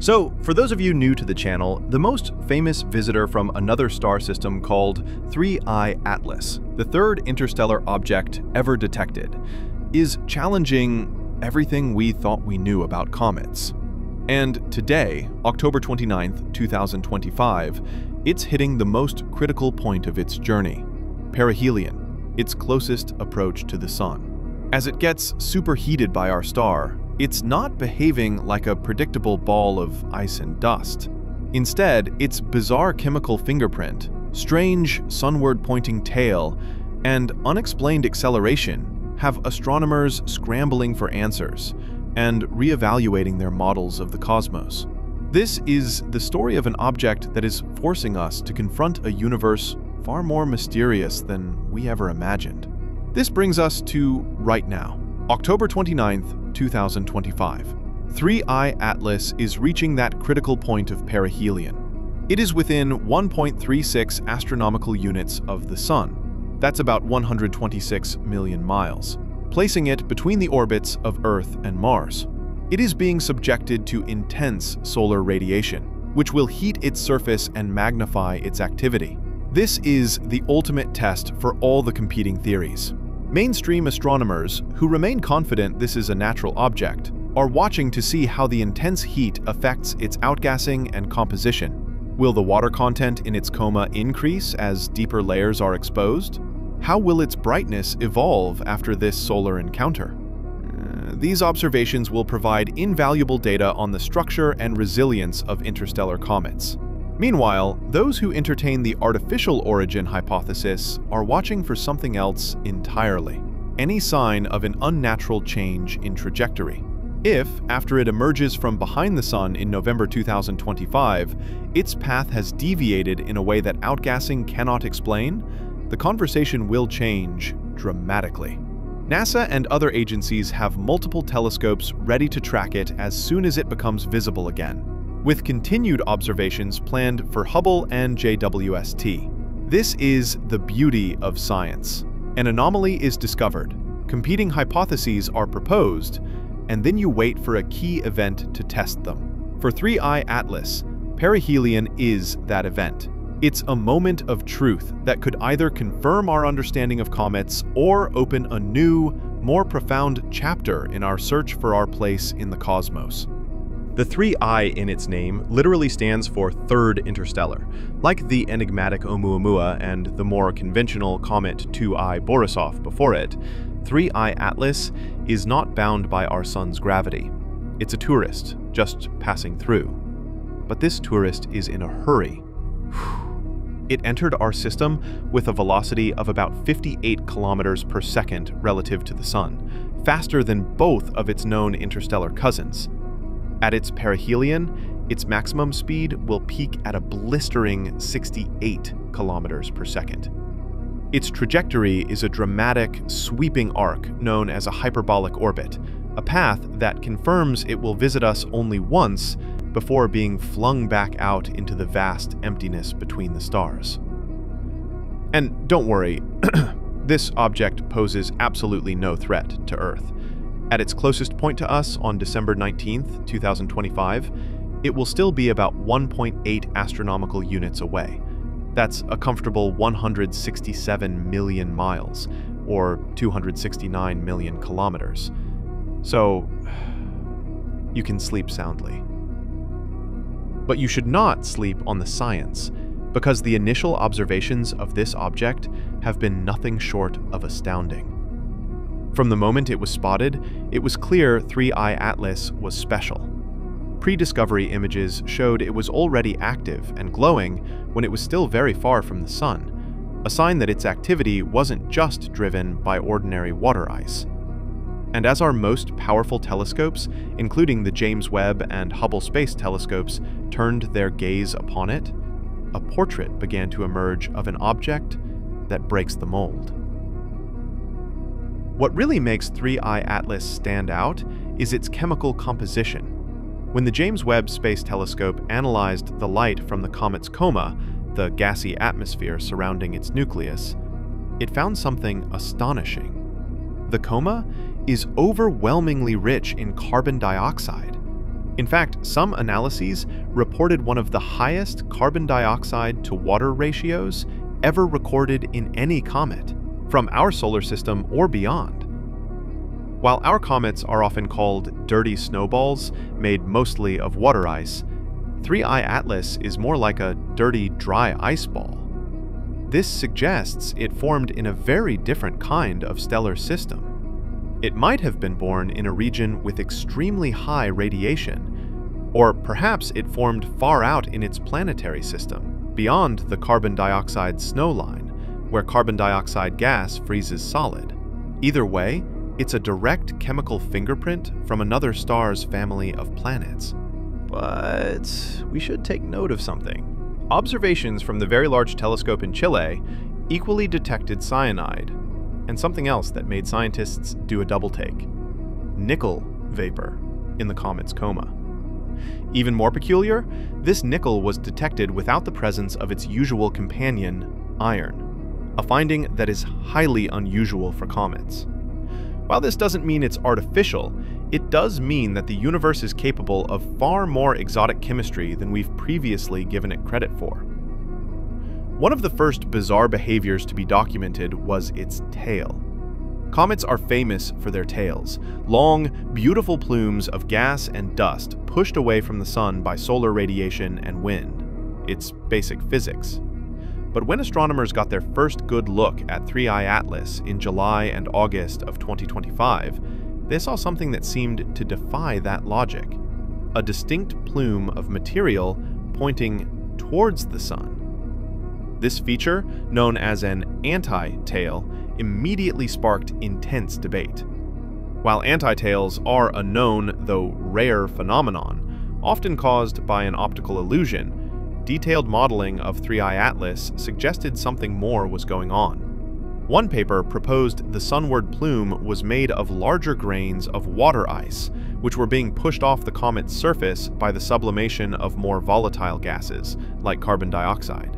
So, for those of you new to the channel, the most famous visitor from another star system called 3I/ATLAS, the third interstellar object ever detected, is challenging everything we thought we knew about comets. And today, October 29th, 2025, it's hitting the most critical point of its journey, perihelion, its closest approach to the Sun. As it gets superheated by our star, it's not behaving like a predictable ball of ice and dust. Instead, its bizarre chemical fingerprint, strange sunward-pointing tail, and unexplained acceleration have astronomers scrambling for answers and reevaluating their models of the cosmos. This is the story of an object that is forcing us to confront a universe far more mysterious than we ever imagined. This brings us to right now, October 29th, 2025. 3I/ATLAS is reaching that critical point of perihelion. It is within 1.36 astronomical units of the Sun. That's about 126 million miles, placing it between the orbits of Earth and Mars. It is being subjected to intense solar radiation, which will heat its surface and magnify its activity. This is the ultimate test for all the competing theories. Mainstream astronomers, who remain confident this is a natural object, are watching to see how the intense heat affects its outgassing and composition. Will the water content in its coma increase as deeper layers are exposed? How will its brightness evolve after this solar encounter? These observations will provide invaluable data on the structure and resilience of interstellar comets. Meanwhile, those who entertain the artificial origin hypothesis are watching for something else entirely, any sign of an unnatural change in trajectory. If, after it emerges from behind the Sun in November 2025, its path has deviated in a way that outgassing cannot explain, the conversation will change dramatically. NASA and other agencies have multiple telescopes ready to track it as soon as it becomes visible again, with continued observations planned for Hubble and JWST. This is the beauty of science. An anomaly is discovered, competing hypotheses are proposed, and then you wait for a key event to test them. For 3I/ATLAS, perihelion is that event. It's a moment of truth that could either confirm our understanding of comets or open a new, more profound chapter in our search for our place in the cosmos. The 3I in its name literally stands for Third Interstellar, like the enigmatic Oumuamua and the more conventional comet 2I Borisov before it. 3I/ATLAS is not bound by our Sun's gravity. It's a tourist, just passing through. But this tourist is in a hurry. It entered our system with a velocity of about 58 kilometers per second relative to the Sun, faster than both of its known interstellar cousins. At its perihelion, its maximum speed will peak at a blistering 68 kilometers per second. Its trajectory is a dramatic, sweeping arc known as a hyperbolic orbit, a path that confirms it will visit us only once before being flung back out into the vast emptiness between the stars. And don't worry, this object poses absolutely no threat to Earth. At its closest point to us on December 19th, 2025, it will still be about 1.8 astronomical units away. That's a comfortable 167 million miles, or 269 million kilometers. So, you can sleep soundly. But you should not sleep on the science, because the initial observations of this object have been nothing short of astounding. From the moment it was spotted, it was clear 3I/ATLAS was special. Pre-discovery images showed it was already active and glowing when it was still very far from the Sun, a sign that its activity wasn't just driven by ordinary water ice. And as our most powerful telescopes, including the James Webb and Hubble Space Telescopes, turned their gaze upon it, a portrait began to emerge of an object that breaks the mold. What really makes 3I/ATLAS stand out is its chemical composition. When the James Webb Space Telescope analyzed the light from the comet's coma, the gassy atmosphere surrounding its nucleus, it found something astonishing. The coma is overwhelmingly rich in carbon dioxide. In fact, some analyses reported one of the highest carbon dioxide to water ratios ever recorded in any comet, from our solar system or beyond. While our comets are often called dirty snowballs, made mostly of water ice, 3I/ATLAS is more like a dirty, dry ice ball. This suggests it formed in a very different kind of stellar system. It might have been born in a region with extremely high radiation, or perhaps it formed far out in its planetary system, beyond the carbon dioxide snow line, where carbon dioxide gas freezes solid. Either way, it's a direct chemical fingerprint from another star's family of planets. But we should take note of something. Observations from the Very Large Telescope in Chile equally detected cyanide, and something else that made scientists do a double take: nickel vapor in the comet's coma. Even more peculiar, this nickel was detected without the presence of its usual companion, iron, a finding that is highly unusual for comets. While this doesn't mean it's artificial, it does mean that the universe is capable of far more exotic chemistry than we've previously given it credit for. One of the first bizarre behaviors to be documented was its tail. Comets are famous for their tails, long, beautiful plumes of gas and dust pushed away from the sun by solar radiation and wind. It's basic physics. But when astronomers got their first good look at 3I/ATLAS in July and August of 2025, they saw something that seemed to defy that logic: a distinct plume of material pointing towards the sun. This feature, known as an anti-tail, immediately sparked intense debate. While anti-tails are a known, though rare, phenomenon, often caused by an optical illusion, detailed modeling of 3I/ATLAS suggested something more was going on. One paper proposed the sunward plume was made of larger grains of water ice, which were being pushed off the comet's surface by the sublimation of more volatile gases, like carbon dioxide.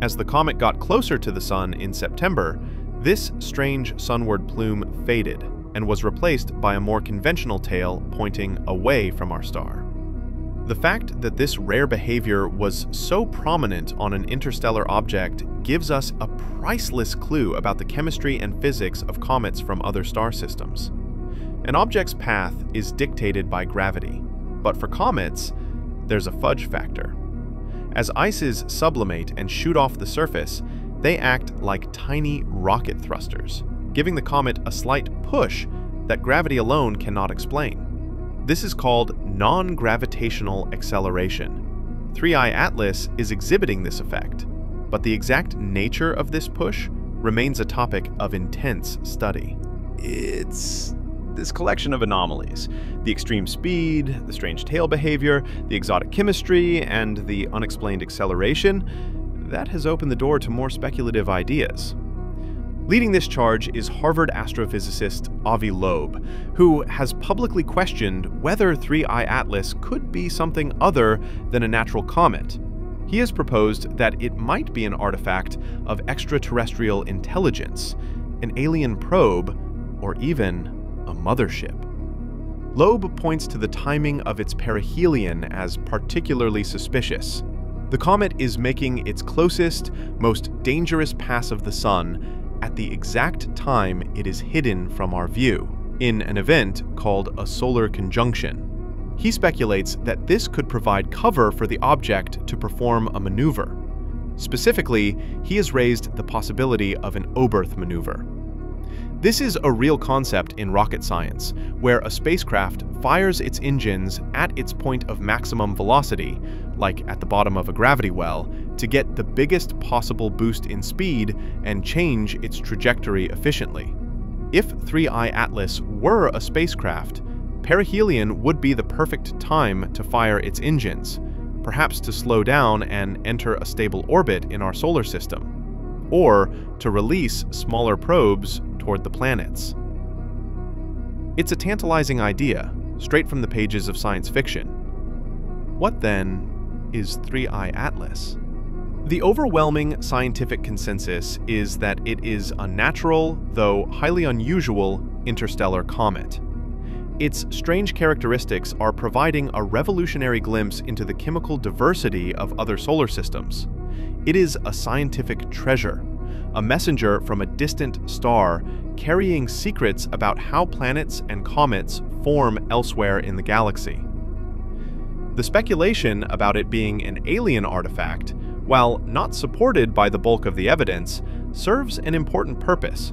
As the comet got closer to the sun in September, this strange sunward plume faded and was replaced by a more conventional tail pointing away from our star. The fact that this rare behavior was so prominent on an interstellar object gives us a priceless clue about the chemistry and physics of comets from other star systems. An object's path is dictated by gravity, but for comets, there's a fudge factor. As ices sublimate and shoot off the surface, they act like tiny rocket thrusters, giving the comet a slight push that gravity alone cannot explain. This is called non-gravitational acceleration. 3I/ATLAS is exhibiting this effect, but the exact nature of this push remains a topic of intense study. It's this collection of anomalies: the extreme speed, the strange tail behavior, the exotic chemistry, and the unexplained acceleration that has opened the door to more speculative ideas. Leading this charge is Harvard astrophysicist Avi Loeb, who has publicly questioned whether 3I/ATLAS could be something other than a natural comet. He has proposed that it might be an artifact of extraterrestrial intelligence, an alien probe, or even a mothership. Loeb points to the timing of its perihelion as particularly suspicious. The comet is making its closest, most dangerous pass of the sun at the exact time it is hidden from our view, in an event called a solar conjunction. He speculates that this could provide cover for the object to perform a maneuver. Specifically, he has raised the possibility of an Oberth maneuver. This is a real concept in rocket science, where a spacecraft fires its engines at its point of maximum velocity, like at the bottom of a gravity well, to get the biggest possible boost in speed and change its trajectory efficiently. If 3I/ATLAS were a spacecraft, perihelion would be the perfect time to fire its engines, perhaps to slow down and enter a stable orbit in our solar system, or to release smaller probes toward the planets. It's a tantalizing idea, straight from the pages of science fiction. What then is 3I/ATLAS? The overwhelming scientific consensus is that it is a natural, though highly unusual, interstellar comet. Its strange characteristics are providing a revolutionary glimpse into the chemical diversity of other solar systems. It is a scientific treasure, a messenger from a distant star carrying secrets about how planets and comets form elsewhere in the galaxy. The speculation about it being an alien artifact, while not supported by the bulk of the evidence, serves an important purpose.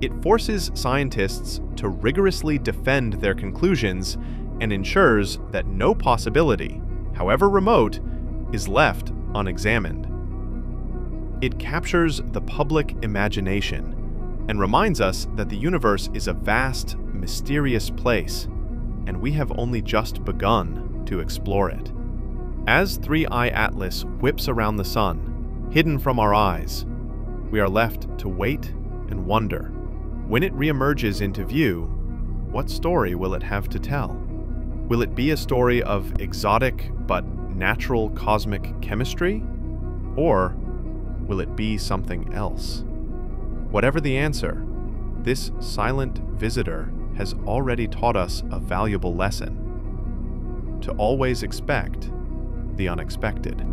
It forces scientists to rigorously defend their conclusions and ensures that no possibility, however remote, is left unexamined. It captures the public imagination and reminds us that the universe is a vast, mysterious place, and we have only just begun to explore it. As 3I/ATLAS whips around the sun, hidden from our eyes, we are left to wait and wonder. When it reemerges into view, what story will it have to tell? Will it be a story of exotic but natural cosmic chemistry? Or will it be something else? Whatever the answer, this silent visitor has already taught us a valuable lesson: to always expect the unexpected.